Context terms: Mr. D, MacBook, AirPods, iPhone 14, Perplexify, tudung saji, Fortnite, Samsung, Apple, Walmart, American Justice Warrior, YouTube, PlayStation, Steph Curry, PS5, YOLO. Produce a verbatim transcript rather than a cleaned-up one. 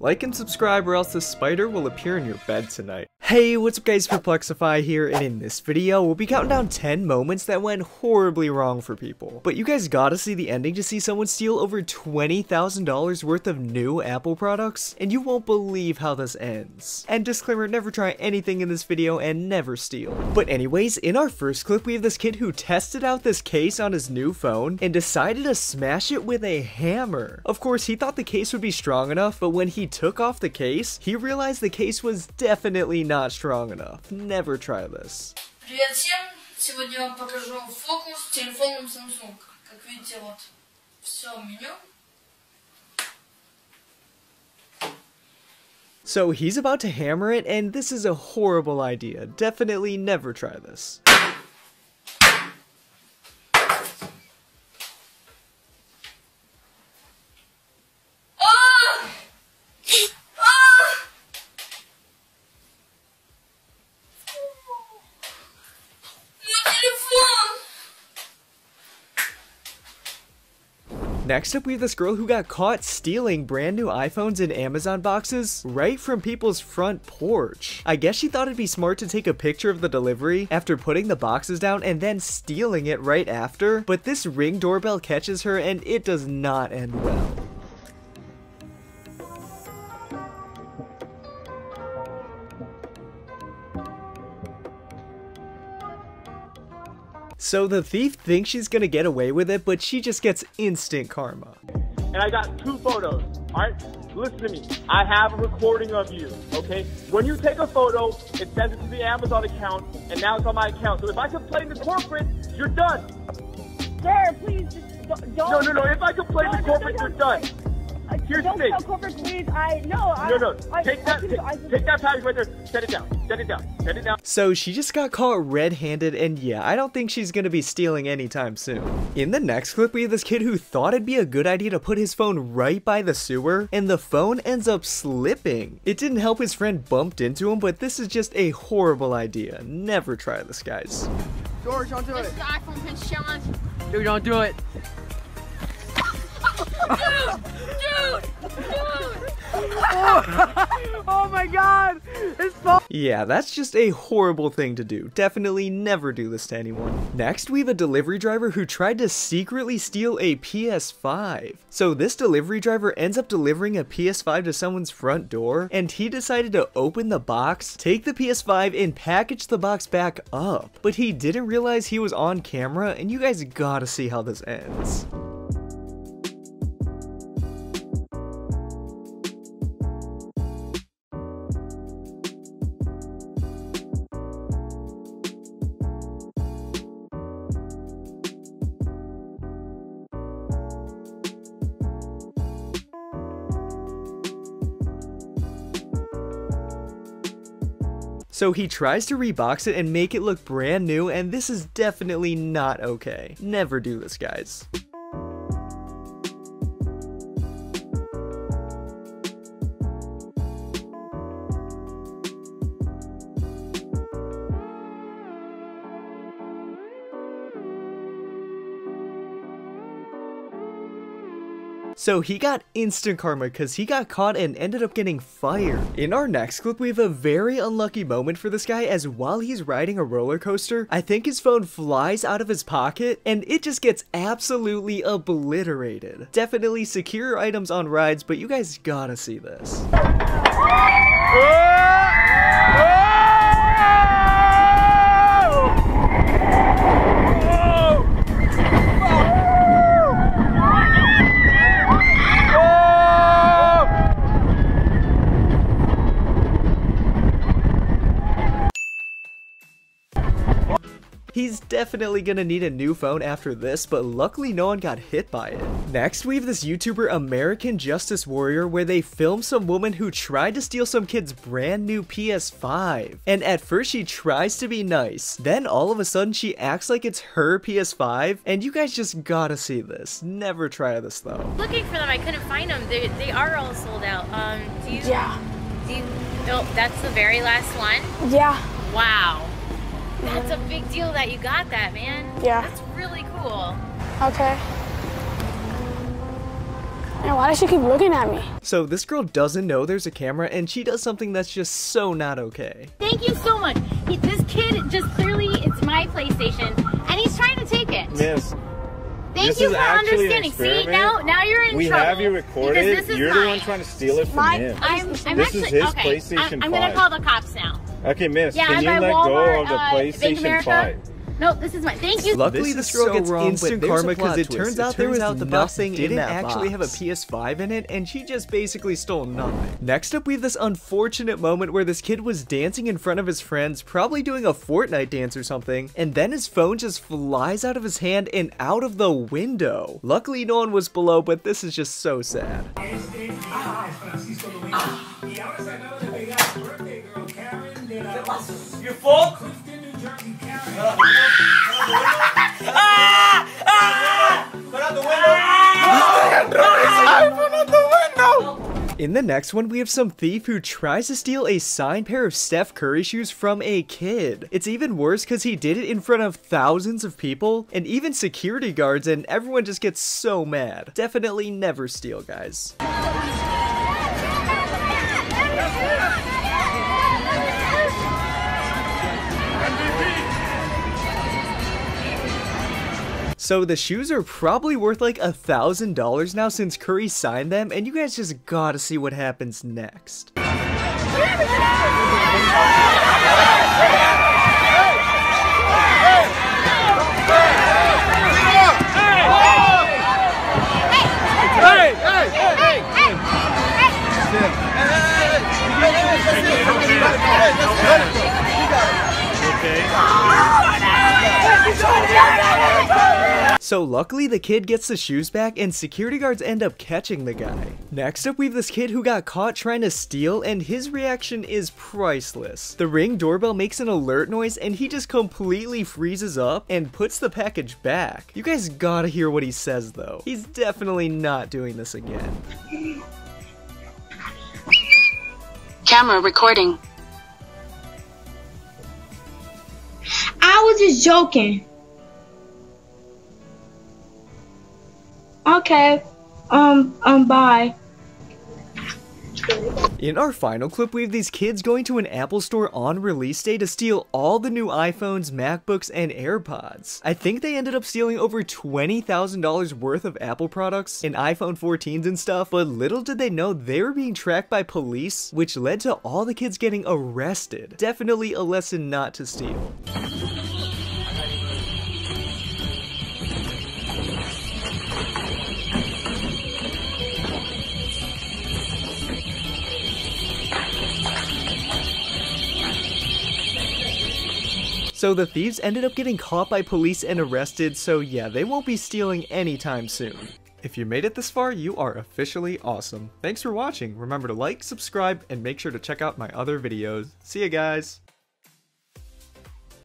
Like and subscribe or else this spider will appear in your bed tonight. Hey, what's up guys, Perplexify here, and in this video, we'll be counting down ten moments that went horribly wrong for people. But you guys gotta see the ending to see someone steal over twenty thousand dollars worth of new Apple products, and you won't believe how this ends. And disclaimer, never try anything in this video and never steal. But anyways, in our first clip, we have this kid who tested out this case on his new phone and decided to smash it with a hammer. Of course, he thought the case would be strong enough, but when he He took off the case, he realized the case was definitely not strong enough. Never try this. Привет всем! Сегодня я вам покажу фокус с телефоном Samsung. Как видите, вот все меню. So he's about to hammer it, and this is a horrible idea. Definitely never try this. Next up, we have this girl who got caught stealing brand new iPhones in Amazon boxes right from people's front porch. I guess she thought it'd be smart to take a picture of the delivery after putting the boxes down and then stealing it right after, but this Ring doorbell catches her and it does not end well. So the thief thinks she's gonna get away with it, but she just gets instant karma. And I got two photos, all right? Listen to me, I have a recording of you, okay? When you take a photo, it sends it to the Amazon account, and now it's on my account. So if I complain to corporate, you're done. Sir, please, just don't. No, no, no, if I complain no, to corporate, no, no, no, you're no, done. I, Here's don't the thing. Corporate, please. I no. I, no, no. I, take that. I, take, I, take that package right there. Set it down. Set it down. Set it down. So she just got caught red-handed, and yeah, I don't think she's gonna be stealing anytime soon. In the next clip, we have this kid who thought it'd be a good idea to put his phone right by the sewer, and the phone ends up slipping. It didn't help his friend bumped into him, but this is just a horrible idea. Never try this, guys. George, don't do this it. This is the iPhone pinch challenge. Dude, don't do it. Dude. Dude, dude. Oh, oh my god! It's so yeah, that's just a horrible thing to do. Definitely never do this to anyone. Next, we have a delivery driver who tried to secretly steal a P S five. So this delivery driver ends up delivering a P S five to someone's front door, and he decided to open the box, take the P S five, and package the box back up. But he didn't realize he was on camera, and you guys gotta see how this ends. So he tries to rebox it and make it look brand new, and this is definitely not okay. Never do this, guys. So he got instant karma because he got caught and ended up getting fired. In our next clip, we have a very unlucky moment for this guy, as while he's riding a roller coaster, I think his phone flies out of his pocket and it just gets absolutely obliterated. Definitely secure items on rides, but you guys gotta see this. He's definitely gonna need a new phone after this, but luckily no one got hit by it. Next, we have this YouTuber, American Justice Warrior, where they filmed some woman who tried to steal some kid's brand new P S five. And at first she tries to be nice, then all of a sudden she acts like it's her P S five, and you guys just gotta see this. Never try this though. Looking for them, I couldn't find them. They, they are all sold out. Um, do you- Yeah. Do you- Nope, that's the very last one? Yeah. Wow. That's a big deal that you got that, man. Yeah. That's really cool. Okay. And why does she keep looking at me? So this girl doesn't know there's a camera and she does something that's just so not okay. Thank you so much. He, this kid just clearly, it's my PlayStation and he's trying to take it. Yes. Thank this you for understanding. See, now now you're in we trouble. We have you recorded. You're mine. The one trying to steal it from my, him. I'm, I'm this actually, is his okay, PlayStation I'm, I'm going to call the cops now. Okay, miss, yeah, can you let Walmart, go of the uh, PlayStation five? No, this is my. Thank you. Luckily, this, this girl so gets wrong, instant karma because it, it turns out there was nothing, nothing didn't actually box. have a P S five in it, and she just basically stole nothing. Next up, we have this unfortunate moment where this kid was dancing in front of his friends, probably doing a Fortnite dance or something, and then his phone just flies out of his hand and out of the window. Luckily, no one was below, but this is just so sad. Your fault? Ah! Ah! Put out the window! Ah! Put out the window! In the next one, we have some thief who tries to steal a signed pair of Steph Curry shoes from a kid. It's even worse because he did it in front of thousands of people and even security guards, and everyone just gets so mad. Definitely never steal, guys. So the shoes are probably worth like a thousand dollars now since Curry signed them, and you guys just gotta see what happens next. So luckily the kid gets the shoes back and security guards end up catching the guy. Next up we have this kid who got caught trying to steal and his reaction is priceless. The Ring doorbell makes an alert noise and he just completely freezes up and puts the package back. You guys gotta hear what he says though. He's definitely not doing this again. Camera recording. I was just joking. Okay, um, um, bye. In our final clip, we have these kids going to an Apple store on release day to steal all the new iPhones, MacBooks, and AirPods. I think they ended up stealing over twenty thousand dollars worth of Apple products and iPhone fourteens and stuff, but little did they know they were being tracked by police, which led to all the kids getting arrested. Definitely a lesson not to steal. So the thieves ended up getting caught by police and arrested, so yeah, they won't be stealing anytime soon. If you made it this far, you are officially awesome. Thanks for watching. Remember to like, subscribe, and make sure to check out my other videos. See ya, guys!